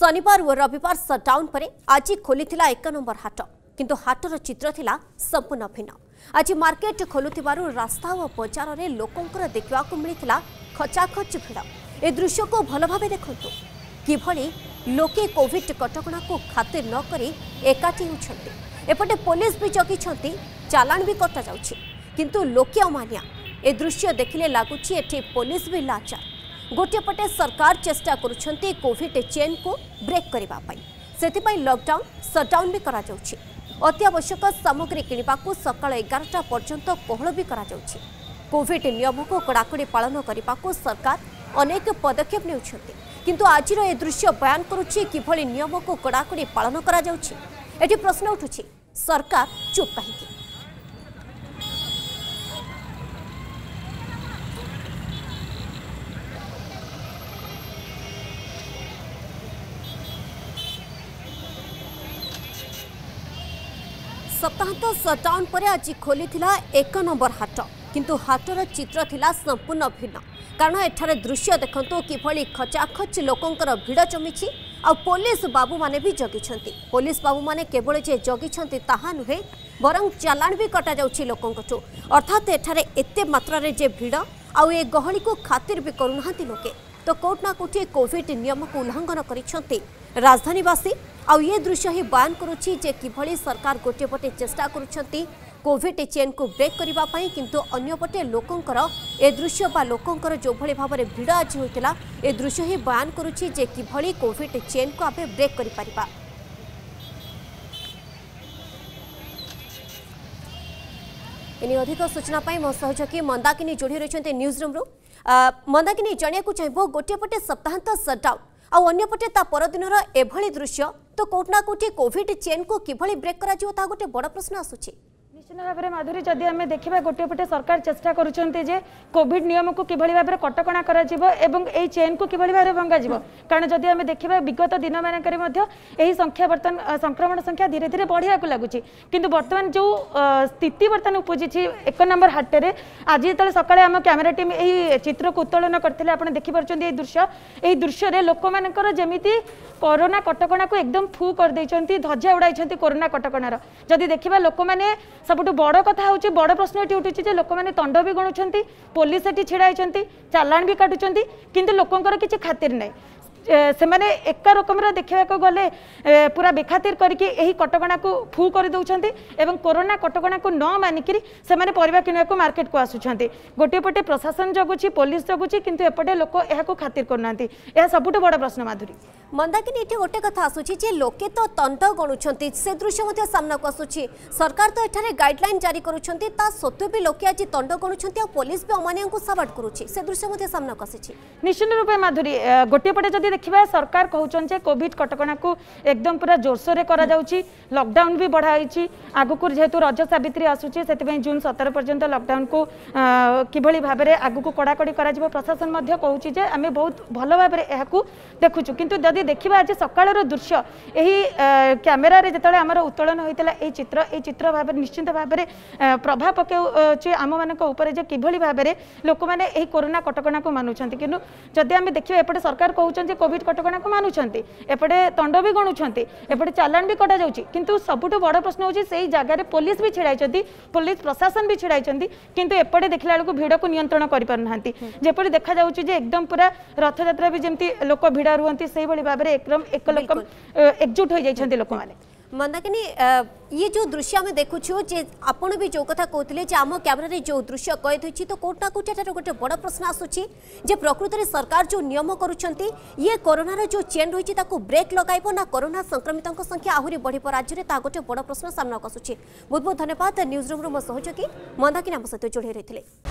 शनिवार और रविवार सटडाउन पर आज खोली एक नंबर हाट किंतु हाटर चित्र थिला संपूर्ण भिन्न। आज मार्केट खोलुथिबारु रास्ता और बजार में लोकंकर देखा मिलता खचाखच भिड़। ए दृश्य को भल भाव देखु किभली लोके कोविड कटकणा को खातिर नक एकाठी होती। एपटे पुलिस भी जगी चालाण भी कटा जाउछि किंतु लोके अमानिया। ए दृश्य देखिले लगुच एठी पुलिस भी लाचार। गोटे पटे सरकार चेष्टा करुछंती कोविड चेन को ब्रेक करबा पई। सेतिपाई लॉकडाउन सटडाउन भी करा जाउछि। अत्यावश्यक सामग्री किनिबाकू सकाळ 11टा पर्यंत कोहळ भी करा जाउछि। कोविड नियम को कड़ाकड़ी पालन करने सरकार अनेक पदक्षेप नेउछंती किंतु आजिर ए दृश्य बयान करुछि किभली नियम को कड़ाकड़ी पालन करा जाउछि। एठी प्रश्न उठुछि सरकार चुप काहेकि। सप्ताहत सटडाउन पर आज खोली एक नंबर हाट किंतु हाटर चित्र थिला संपूर्ण भिन्न। कारण एठारे दृश्य देखंतो किभली खचाखच लोकंकर भिड़ जमीछि। आ पुलिस बाबू माने भी जगिछंती। पुलिस बाबू माने केवल जे जगिछंती ताहा नुहे बरं चालाण भी कटा जाउछि लोकंकठो। अर्थात एठारे एते मात्रा रे जे भिड़ आ ए गहली को खातिर भी करुनाहांती लोके तो कोटना कोठी कोविड नियम को उल्लंघन करिछंती राजधानीवासी। आ ये दृश्य ही बयान करुछि जे किभली सरकार गोटे पटे चेष्टा करुछंती कोविड चेन को ब्रेक करबा पई किंतु अन्य पटे लोकंकर ए दृश्य बा लोकंकर जो भली भाबरे भिड़ा आज होइतला ए दृश्य ही बयान करुछि जे किभली कोविड चेन को आपे ब्रेक करि परिबा। एनी अधिक सूचना पाई मो सहयोगी मंदाकिनी जोड़ी रहिसते न्यूज रूम रु। मंदाकिनी जणिया को चाहबो गोटे पटे सप्ताहांत सटडाउन आ अन्य पटे ता परदिनर एभली दृश्य तो कोटना कोठी कोविड चेन को किभली ब्रेक करा जियो ता गोटे बड़ प्रश्न आसुछि। निश्चित भाव में माधुरी जदि आम देखा गोटे पटे सरकार चेष्टा करुँचे जे कोविड नियम को किभली भाव में कटकणा कर चेन को किभली भाव में भंगाज। कारण जदि आम देखा विगत दिन मानक संख्या बर्तमान संक्रमण संख्या धीरे धीरे बढ़िया लगुच किंतु बर्तमान जो स्थिति बर्तमान उपजी एक नंबर हाटे आज जो सकाले आम कैमेरा टीम यही चित्र को उत्तोलन करते आज देखिपुर दृश्य में लोक मानकर जमी कोरोना कटकणा को एकदम फू करदे ध्वजा उड़ाई कोरोना कटकणार। जदि देखा लोक मैंने सबुठू बड़ कथा होची बड़ प्रश्न ये उठुची जे लोक मैंने तंड भी गणुंट पुलिस ये छिड़ा होती चालाण भी काटुंट किंतु लोकंकर किछि खातिर ना से माने एका रकम देखा गले पूरा बेखातिर करके यही कटकणा को फू कर दौरान एवं कोरोना कटकणा को न मानिक से माने परिवा किनवा को मार्केट को आसुछंती। गोटे पटे प्रशासन जगुची पुलिस जगुची किंतु एपटे लोक यह खातिर करनांती। यह सबुठू बड़ प्रश्न माधुरी। मंदाकिनी एठी गोटे कथा आसुची जे लोके तो तंड गणुछंती से दृश्य मध्ये सामना को आसुची। सरकार तो एठारे गाइडलाइन जारी करूछंती ता सत्वे भी लोके आज तंड गणुछंती आ पुलिस भी अमानिया को सवार्ड करूची से दृश्य मध्ये सामना को आसीची। निश्चित रूपे माधुरी गोटे पटे जदि देखिबा सरकार कहउछन कोविड कटकणा को एकदम पूरा जोरसोर रे करा जाउची। लॉकडाउन भी बढ़ाई आगु को जेहेतु रज सावित्री आसुची से जून 17 पर्यंत लॉकडाउन को किभली भाव में आगु को कड़ाकड़ी कर प्रशासन कहूची जे आम बहुत भल भाव में यह देखुचु किंतु जदि देखा आज सकाल दृश्य यही कैमेरा जिते आम उत्तोलन होता है चित्र भाव निश्चित भाव में प्रभाव पकाउचे आम मानक किभली भाव में लोक मैंने कोरोना कटकणा को मानुं किंतु जदि आम देखिए एपटे सरकार कहउछन कोविड कटकणा को मानुछंती एपटे तंड भी गणुछंती एपटे चालाण भी कटा जाउची किंतु सबुठू बड़ प्रश्न होची सेही जगार पुलिस भी छिड़ाई पुलिस प्रशासन भी छिड़ाई किंतु एपटे देखला बेलू भिड़ को नियंत्रण कर पार ना जपर देखा जाउची जे एकदम पूरा रथ यात्रा भी जमती लोक भिड़ रुहंती से भाव में एकदम एकलकम एकजुट हो जाइछंती लोक माने। मंदाकिनी ये जो दृश्य आम देखुछू जे आपण भी जो कथा कहते आम कैमेरा जो दृश्य कैद होती तो कोटा कोटा गोटे बड़ प्रश्न आसूची जे प्रकृत में सरकार जो नियम करुँचंती ये कोरोनार जो चेन रही ब्रेक लगाइबो ना कोरोना संक्रमितों की संख्या आहुरी बढ़िब राज्य में ता गोटे बड़ प्रश्न सामना आसूची। बहुत बहुत धन्यवाद न्यूज रूम रो सहयोगी मंदाकिनी आम सहित जोड़े रही।